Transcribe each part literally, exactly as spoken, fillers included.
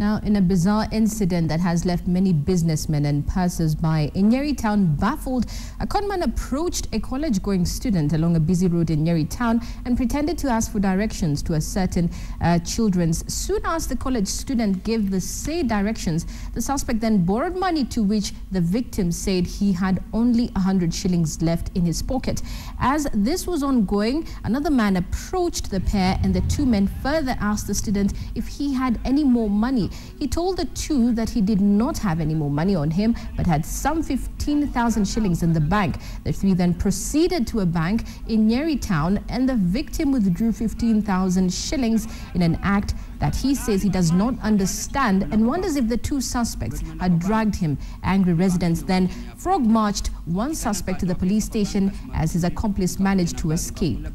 Now, in a bizarre incident that has left many businessmen and passers-by in Nyeri town baffled, a conman approached a college-going student along a busy road in Nyeri town and pretended to ask for directions to a certain uh, children's. Soon as the college student gave the said directions, the suspect then borrowed money, to which the victim said he had only one hundred shillings left in his pocket. As this was ongoing, another man approached the pair, and the two men further asked the student if he had any more money. He told the two that he did not have any more money on him, but had some fifteen thousand shillings in the bank. The three then proceeded to a bank in Nyeri town, and the victim withdrew fifteen thousand shillings in an act that he says he does not understand, and wonders if the two suspects had dragged him. Angry residents then frog marched one suspect to the police station as his accomplice managed to escape.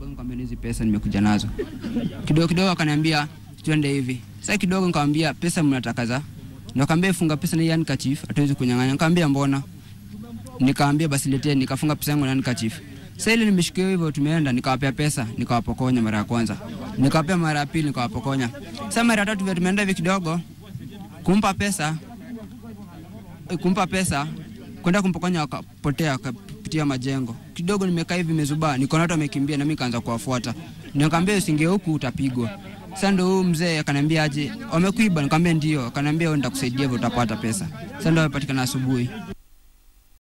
Tuende hivi. Sasa kidogo nikamwambia pesa mnatakaza. Nikamwambia funga pesa ni yani kachief, hatuwezi kunyang'anya. Nikamwambia mbona? Nikamwambia basi leteni, nikafunga pesa yangu yani kachief. Sasa ile nimeshikiwa hivyo tumeenda, nikawapea pesa, nikawapokonya mara ya kwanza. Nikawapea mara ya pili, nikawapokonya. Sasa mara ya tatu vile tumeenda hivi kidogo kumpa pesa. Kumpa pesa, kwenda kumpokonya akapotea kupitia majengo. Kidogo nimekaa hivi mezubaa, nikaona watu wamekimbia na mimi kaanza kuwafuata. Nikamwambia usinge huku utapigwa. Sando mzee akanambia aje wamekuiba, nikamwambia ndio, akanambia wewe nitakusaidia utapata pesa. Sando amepatikana asubuhi.